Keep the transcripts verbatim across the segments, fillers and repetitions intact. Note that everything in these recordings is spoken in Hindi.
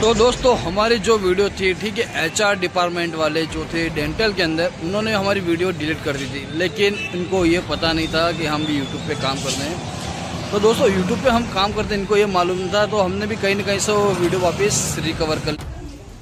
तो दोस्तों हमारी जो वीडियो थी, ठीक है, एचआर डिपार्टमेंट वाले जो थे डेंटल के अंदर, उन्होंने हमारी वीडियो डिलीट कर दी थी, लेकिन इनको ये पता नहीं था कि हम भी यूट्यूब पे काम कर रहे हैं। तो दोस्तों यूट्यूब पे हम काम करते हैं, इनको ये मालूम था, तो हमने भी कहीं ना कहीं से वीडियो वापस रिकवर कर।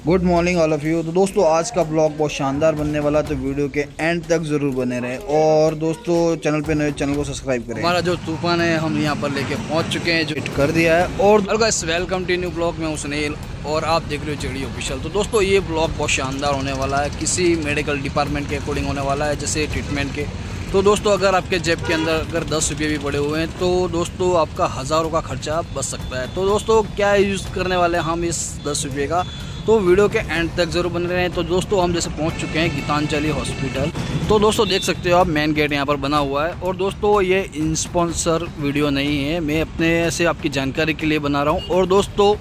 Good morning all of you. तो दोस्तों आज का ब्लॉग बहुत शानदार बनने वाला, तो वीडियो के एंड तक ज़रूर बने रहे। और दोस्तों चैनल पे नए, चैनल को सब्सक्राइब करें। हमारा जो तूफान है हम यहाँ पर लेके पहुँच चुके हैं, जो हिट कर दिया है। और guys welcome to new blog, मैं हूं सुनील और आप देख रहे हो जेडी ऑफिशियल। तो दोस्तों ये ब्लॉग बहुत शानदार होने वाला है, किसी मेडिकल डिपार्टमेंट के अकॉर्डिंग होने वाला है, जैसे ट्रीटमेंट के। तो दोस्तों अगर आपके जेब के अंदर अगर दस रुपये भी पड़े हुए हैं तो दोस्तों आपका हज़ारों का खर्चा बच सकता है। तो दोस्तों क्या यूज़ करने वाले हम इस दस रुपये का, तो वीडियो के एंड तक ज़रूर बने रहे हैं। तो दोस्तों हम जैसे पहुंच चुके हैं गीतांजलि हॉस्पिटल। तो दोस्तों देख सकते हो आप, मेन गेट यहाँ पर बना हुआ है। और दोस्तों ये इंस्पॉन्सर वीडियो नहीं है, मैं अपने से आपकी जानकारी के लिए बना रहा हूँ। और दोस्तों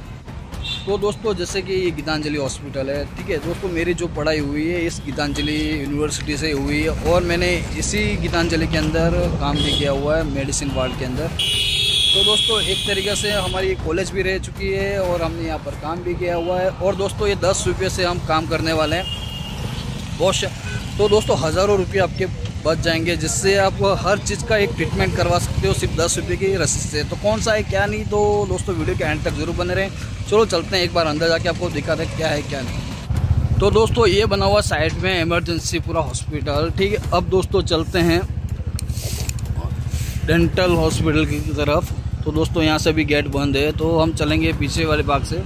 तो दोस्तों जैसे कि ये गीतांजलि हॉस्पिटल है, ठीक है दोस्तों, मेरी जो पढ़ाई हुई है इस गीतांजलि यूनिवर्सिटी से हुई है, और मैंने इसी गीतांजलि के अंदर काम भी किया हुआ है, मेडिसिन वार्ड के अंदर। तो दोस्तों एक तरीके से हमारी कॉलेज भी रह चुकी है और हमने यहाँ पर काम भी किया हुआ है। और दोस्तों ये दस रुपये से हम काम करने वाले हैं बहुत। तो दोस्तों हज़ारों रुपये आपके बच जाएंगे, जिससे आप हर चीज़ का एक ट्रीटमेंट करवा सकते हो सिर्फ दस रुपये की रसीद से। तो कौन सा है क्या नहीं, तो दोस्तों वीडियो के एंड तक ज़रूर बने रहें। चलो चलते हैं, एक बार अंदर जाके आपको दिखाते हैं क्या है क्या नहीं। तो दोस्तों ये बना हुआ साइड में इमरजेंसी पूरा हॉस्पिटल, ठीक है। अब दोस्तों चलते हैं डेंटल हॉस्पिटल की तरफ। तो दोस्तों यहाँ से भी गेट बंद है, तो हम चलेंगे पीछे वाले भाग से।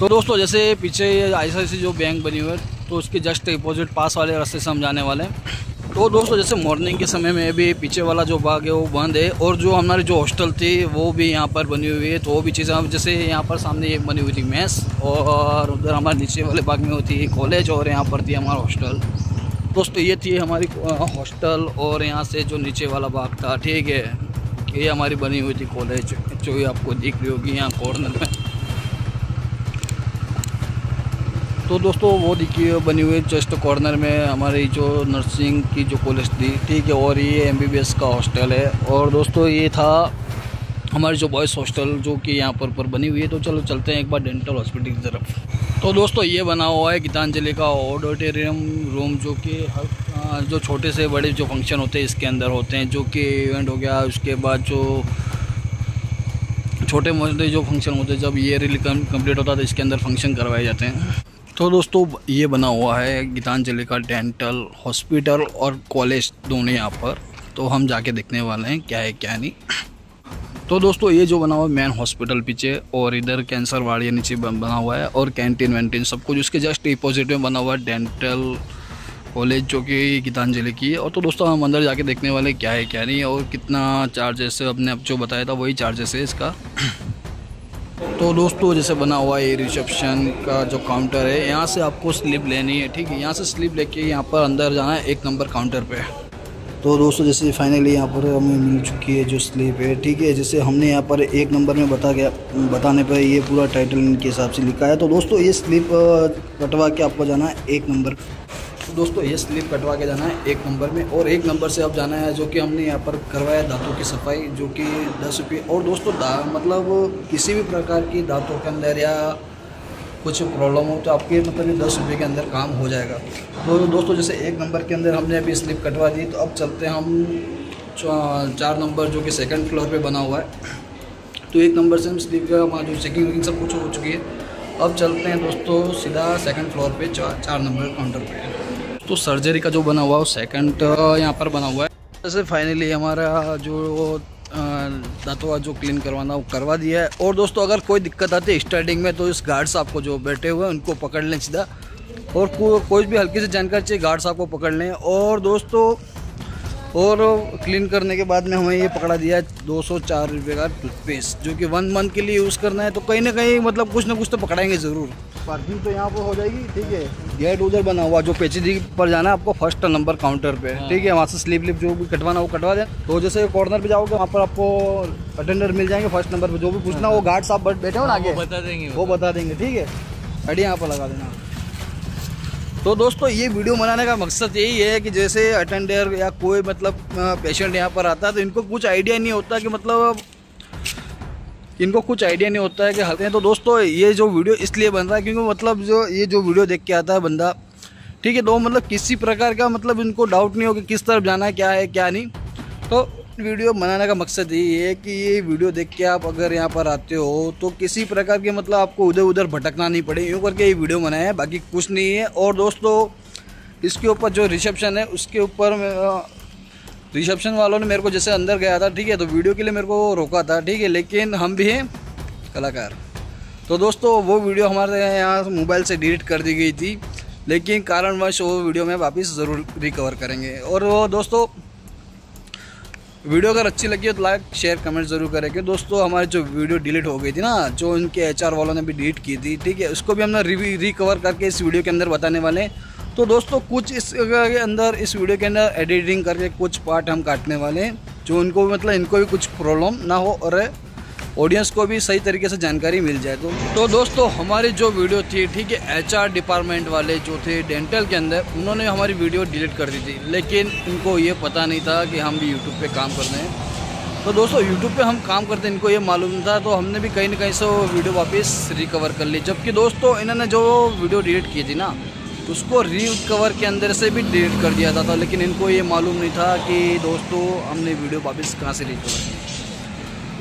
तो दोस्तों जैसे पीछे आईसीआईसीआई जो बैंक बनी हुई है, तो उसके जस्ट अपोजिट पास वाले रास्ते से हम जाने वाले हैं। तो दोस्तों जैसे मॉर्निंग के समय में भी पीछे वाला जो बाग है वो बंद है, और जो हमारी जो हॉस्टल थी वो भी यहाँ पर बनी हुई है। तो वो भी चीज़ें हम जैसे यहाँ पर सामने एक बनी हुई थी मेस, और उधर हमारे नीचे वाले बाग में होती है कॉलेज, और यहाँ पर थी हमारा हॉस्टल। दोस्तों ये थी हमारी हॉस्टल, और यहाँ से जो नीचे वाला बाग था, ठीक है, ये हमारी बनी हुई थी कॉलेज, जो ये आपको दिख रही होगी यहाँ कॉर्नर में। तो दोस्तों वो देखिए बनी हुई जस्ट कॉर्नर में हमारी जो नर्सिंग की जो कॉलेज थी, ठीक है। और ये एमबीबीएस का हॉस्टल है। और दोस्तों ये था हमारी जो बॉयज़ हॉस्टल, जो कि यहाँ पर पर बनी हुई है। तो चलो चलते हैं एक बार डेंटल हॉस्पिटल की तरफ। तो दोस्तों ये बना हुआ है गीतांजलि का ऑडिटोरियम रूम, जो कि हर जो छोटे से बड़े जो फंक्शन होते हैं इसके अंदर होते हैं, जो कि इवेंट हो गया, उसके बाद जो छोटे मोटे जो फंक्शन होते हैं, जब ये ईयरली कंप्लीट होता है तो इसके अंदर फंक्शन करवाए जाते हैं। तो दोस्तों ये बना हुआ है गीतांजलि का डेंटल हॉस्पिटल और कॉलेज दोनों यहाँ पर। तो हम जाके देखने वाले हैं क्या है क्या नहीं। तो दोस्तों ये जो बना हुआ है मेन हॉस्पिटल पीछे, और इधर कैंसर वार्ड नीचे बना हुआ है, और कैंटीन वैंटीन सब कुछ उसके जस्ट अपोजिट में बना हुआ है डेंटल कॉलेज, जो कि गीतांजलि की है। और तो दोस्तों हम अंदर जाके देखने वाले क्या है क्या नहीं, और कितना चार्जेस है, अपने आप जो बताया था वही चार्जेस है इसका। तो दोस्तों जैसे बना हुआ है रिसेप्शन का जो काउंटर है, यहाँ से आपको स्लिप लेनी है, ठीक है। यहाँ से स्लिप लेके यहाँ पर अंदर जाना है एक नंबर काउंटर पे। तो दोस्तों जैसे फाइनली यहाँ पर हमें मिल चुकी है जो स्लिप है, ठीक है। जैसे हमने यहाँ पर एक नंबर में बता गया बताने पे ये पूरा टाइटल इनके हिसाब से लिखा है। तो दोस्तों ये स्लिप कटवा के आपको जाना है एक नंबर। तो दोस्तों ये स्लिप कटवा के जाना है एक नंबर में, और एक नंबर से आप जाना है, जो कि हमने यहाँ पर करवाया दांतों की सफाई, जो कि दस रुपये। और दोस्तों मतलब किसी भी प्रकार की दांतों के अंदर या कुछ प्रॉब्लम हो तो आपके मतलब दस रुपये के अंदर काम हो जाएगा। तो दोस्तों जैसे एक नंबर के अंदर हमने अभी स्लिप कटवा दी, तो अब चलते हैं हम चार नंबर, जो कि सेकेंड फ्लोर पर बना हुआ है। तो एक नंबर से हम स्लिप का हमारा जो चेकिंग वेकिंग सब कुछ हो चुकी है। अब चलते हैं दोस्तों सीधा सेकेंड फ्लोर पर चार चार नंबर काउंटर पर। तो सर्जरी का जो बना हुआ है वो सेकेंड यहाँ पर बना हुआ है। जैसे फाइनली हमारा जो दांतों का जो क्लीन करवाना वो करवा दिया है। और दोस्तों अगर कोई दिक्कत आती है स्टार्टिंग में, तो इस गार्ड साहब को जो बैठे हुए हैं उनको पकड़ लें सीधा, और को, कोई भी हल्की सी जानकारी चाहिए गार्ड साहब को पकड़ लें। और दोस्तों और क्लीन करने के बाद में हमें ये पकड़ा दिया है दो सौ चार रुपये का टूथपेस्ट, जो कि वन मंथ के लिए यूज़ करना है। तो कहीं ना कहीं मतलब कुछ ना कुछ तो पकड़ाएंगे ज़रूर। पार्किंग तो यहाँ पर हो जाएगी, ठीक है। गेट उधर बना हुआ, जो पेचीदगी पर जाना है आपको फर्स्ट नंबर काउंटर पे, ठीक है। वहाँ से स्लीप लिप जो भी कटवाना वो कटवा दें। तो जैसे कॉर्नर पे जाओगे वहाँ पर आपको अटेंडर मिल जाएंगे फर्स्ट नंबर पे, जो भी पूछना वो गार्ड साहब बैठे हो ना आगे बता देंगे, वो बता देंगे, ठीक है। अड्डी यहाँ पर लगा देना। तो दोस्तों ये वीडियो बनाने का मकसद यही है कि जैसे अटेंडर या कोई मतलब पेशेंट यहाँ पर आता है तो इनको कुछ आइडिया नहीं होता कि मतलब इनको कुछ आइडिया नहीं होता है कि हल्के हैं। तो दोस्तों ये जो वीडियो इसलिए बन रहा है क्योंकि मतलब जो ये जो वीडियो देख के आता है बंदा, ठीक है, तो मतलब किसी प्रकार का मतलब इनको डाउट नहीं हो कि किस तरफ जाना है, क्या है क्या नहीं। तो वीडियो बनाने का मकसद यही है कि ये वीडियो देख के आप अगर यहाँ पर आते हो तो किसी प्रकार के मतलब आपको उधर उधर भटकना नहीं पड़े, यूँ करके ये वीडियो बनाया है, बाकी कुछ नहीं है। और दोस्तों इसके ऊपर जो रिसेप्शन है उसके ऊपर रिसेप्शन वालों ने मेरे को जैसे अंदर गया था, ठीक है, तो वीडियो के लिए मेरे को रोका था, ठीक है, लेकिन हम भी हैं कलाकार। तो दोस्तों वो वीडियो हमारे यहाँ मोबाइल से डिलीट कर दी गई थी, लेकिन कारणवश वो वीडियो में वापस ज़रूर रिकवर करेंगे। और वो दोस्तों वीडियो अगर अच्छी लगी हो तो लाइक शेयर कमेंट ज़रूर करेंगे। दोस्तों हमारी जो वीडियो डिलीट हो गई थी ना, जो इनके एच आर वालों ने भी डिलीट की थी, ठीक है, उसको भी हमने री रिकवर करके इस वीडियो के अंदर बताने वाले हैं। तो दोस्तों कुछ इस के अंदर इस वीडियो के अंदर एडिटिंग करके कुछ पार्ट हम काटने वाले हैं, जो उनको मतलब इनको भी कुछ प्रॉब्लम ना हो और ऑडियंस को भी सही तरीके से जानकारी मिल जाए। तो तो दोस्तों हमारी जो वीडियो थी, ठीक है, एचआर डिपार्टमेंट वाले जो थे डेंटल के अंदर, उन्होंने हमारी वीडियो डिलीट कर दी थी, लेकिन उनको ये पता नहीं था कि हम भी यूट्यूब पर काम कर रहे हैं। तो दोस्तों यूट्यूब पर हम काम करते हैं, इनको ये मालूम था, तो हमने भी कहीं ना कहीं से वीडियो वापस रिकवर कर ली। जबकि दोस्तों इन्होंने जो वीडियो डिलीट की थी ना, उसको रिकवर के अंदर से भी डिलीट कर दिया था, लेकिन इनको ये मालूम नहीं था कि दोस्तों हमने वीडियो वापस कहाँ से रिकवर की।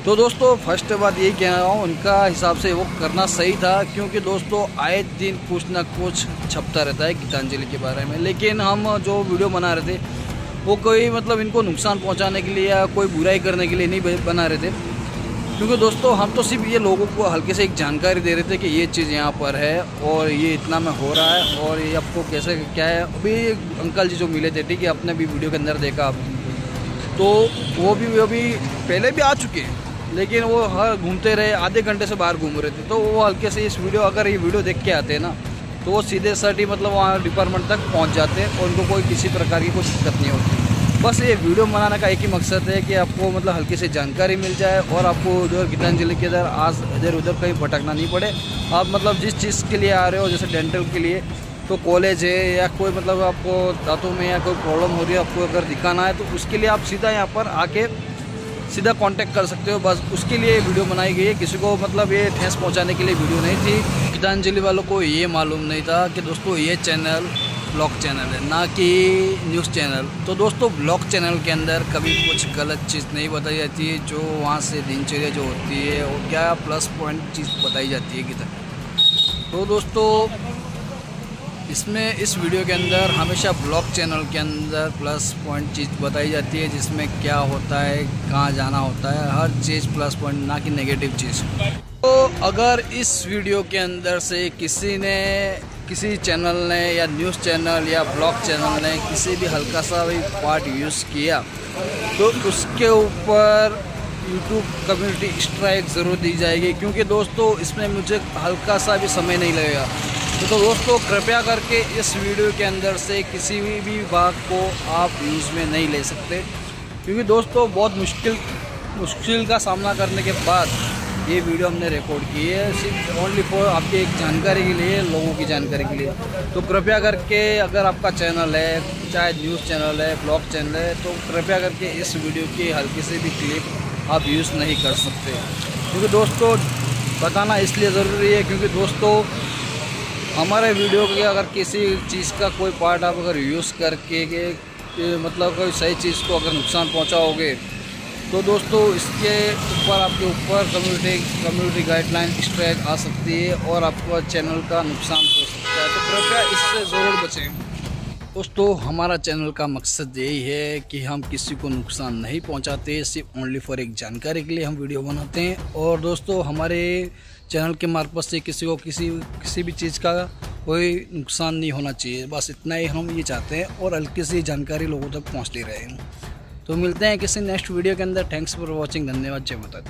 तो दोस्तों फर्स्ट बात यही कह रहा हूँ, उनका हिसाब से वो करना सही था, क्योंकि दोस्तों आए दिन कुछ ना कुछ छपता रहता है गीतांजलि के बारे में, लेकिन हम जो वीडियो बना रहे थे वो कोई मतलब इनको नुकसान पहुँचाने के लिए या कोई बुराई करने के लिए नहीं बना रहे थे, क्योंकि दोस्तों हम तो सिर्फ ये लोगों को हल्के से एक जानकारी दे रहे थे कि ये चीज़ यहाँ पर है और ये इतना में हो रहा है और ये आपको कैसे क्या है। अभी अंकल जी जो मिले थे, ठीक है, आपने भी वीडियो के अंदर देखा आप, तो वो भी वो भी पहले भी आ चुके हैं, लेकिन वो हर घूमते रहे, आधे घंटे से बाहर घूम रहे थे। तो वो हल्के से इस वीडियो अगर ये वीडियो देख के आते हैं ना, तो वो सीधे सट ही मतलब वहाँ डिपार्टमेंट तक पहुँच जाते हैं और उनको कोई किसी प्रकार की कोई दिक्कत नहीं होती। बस ये वीडियो बनाने का एक ही मकसद है कि आपको मतलब हल्की से जानकारी मिल जाए और आपको उधर गीतांजलि के इधर आज इधर उधर कहीं भटकना नहीं पड़े। आप मतलब जिस चीज़ के लिए आ रहे हो, जैसे डेंटल के लिए तो कॉलेज है या कोई मतलब आपको दांतों में या कोई प्रॉब्लम हो रही है, आपको अगर दिखाना है तो उसके लिए आप सीधा यहाँ पर आके सीधा कॉन्टैक्ट कर सकते हो। बस उसके लिए वीडियो बनाई गई है, किसी को मतलब ये ठेस पहुँचाने के लिए वीडियो नहीं थी। गीतांजलि वालों को ये मालूम नहीं था कि दोस्तों ये चैनल ब्लॉग चैनल है, ना कि न्यूज़ चैनल। तो दोस्तों ब्लॉग चैनल के अंदर कभी कुछ गलत चीज़ नहीं बताई जाती है, जो वहाँ से दिनचर्या जो होती है वो क्या प्लस पॉइंट चीज़ बताई जाती है किधर। तो दोस्तों इसमें इस वीडियो के अंदर हमेशा ब्लॉग चैनल के अंदर प्लस पॉइंट चीज़ बताई जाती है, जिसमें क्या होता है, कहाँ जाना होता है, हर चीज़ प्लस पॉइंट, ना कि नेगेटिव चीज़। तो अगर इस वीडियो के अंदर से किसी ने किसी चैनल ने या न्यूज़ चैनल या ब्लॉग चैनल ने किसी भी हल्का सा भी पार्ट यूज़ किया तो उसके ऊपर यूट्यूब कम्युनिटी स्ट्राइक ज़रूर दी जाएगी, क्योंकि दोस्तों इसमें मुझे हल्का सा भी समय नहीं लगेगा। तो दोस्तों कृपया करके इस वीडियो के अंदर से किसी भी भाग को आप यूज़ में नहीं ले सकते, क्योंकि दोस्तों बहुत मुश्किल मुश्किल का सामना करने के बाद ये वीडियो हमने रिकॉर्ड की है, सिर्फ ओनली फॉर आपके एक जानकारी के लिए, लोगों की जानकारी के लिए। तो कृपया करके अगर आपका चैनल है, चाहे न्यूज़ चैनल है, ब्लॉग चैनल है, तो कृपया करके इस वीडियो के हल्के से भी क्लिप आप यूज़ नहीं कर सकते, क्योंकि दोस्तों बताना इसलिए ज़रूरी है क्योंकि दोस्तों हमारे वीडियो के अगर किसी चीज़ का कोई पार्ट आप अगर यूज़ करके मतलब कोई सही चीज़ को अगर नुकसान पहुँचाओगे तो दोस्तों इसके ऊपर आपके ऊपर कम्युनिटी कम्युनिटी गाइडलाइन स्ट्राइक आ सकती है और आपका चैनल का नुकसान हो सकता है। तो कृपया इससे ज़रूर बचें। दोस्तों हमारा चैनल का मकसद यही है कि हम किसी को नुकसान नहीं पहुंचाते, सिर्फ ओनली फॉर एक जानकारी के लिए हम वीडियो बनाते हैं। और दोस्तों हमारे चैनल के मार्फत से किसी को किसी किसी भी चीज़ का कोई नुकसान नहीं होना चाहिए, बस इतना ही हम ये चाहते हैं और हल्की सी जानकारी लोगों तक पहुँचती रहे। तो मिलते हैं किसी नेक्स्ट वीडियो के अंदर। Thanks for watching. धन्यवाद, जय माता दी।